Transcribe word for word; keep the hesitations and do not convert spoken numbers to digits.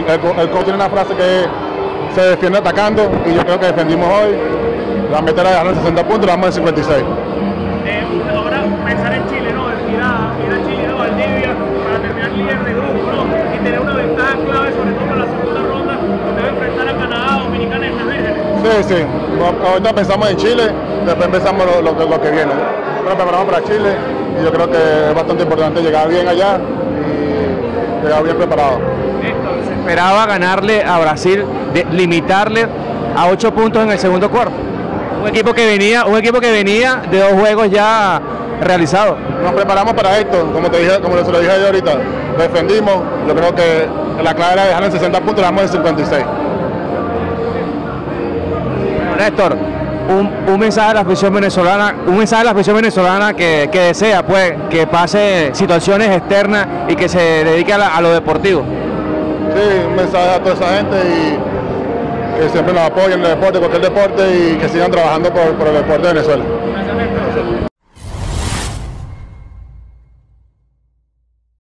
el, el, el coach tiene una frase que se defiende atacando, y yo creo que defendimos hoy. La meta era ganar sesenta puntos, la vamos en cincuenta y seis. Eh, ahora pensar en Chile, ¿no? Ir a, ir a Chile, a Valdivia, para terminar líder de grupo, ¿no? Y tener una ventaja clave, sobre todo en la segunda ronda, donde va a enfrentar a Canadá, Dominicana y Venezuela. Sí, sí. Ahorita pensamos en Chile, después empezamos lo, lo, lo que viene. Nos preparamos para Chile, y yo creo que es bastante importante llegar bien allá y llegar bien preparado. Néstor, se esperaba ganarle a Brasil, de, limitarle a ocho puntos en el segundo cuarto. Un equipo que venía, un equipo que venía de dos juegos ya realizados. Nos preparamos para esto, como te dije, como se lo dije yo ahorita, defendimos. Yo creo que la clave era dejar en sesenta puntos, dejamos en cincuenta y seis. Néstor, un, un mensaje a la afición venezolana, un mensaje a la afición venezolana que, que desea pues que pase situaciones externas y que se dedique a, la, a lo deportivo. Sí, un mensaje a toda esa gente y que siempre nos apoyen en el deporte, cualquier deporte, y que sigan trabajando por, por el deporte de Venezuela.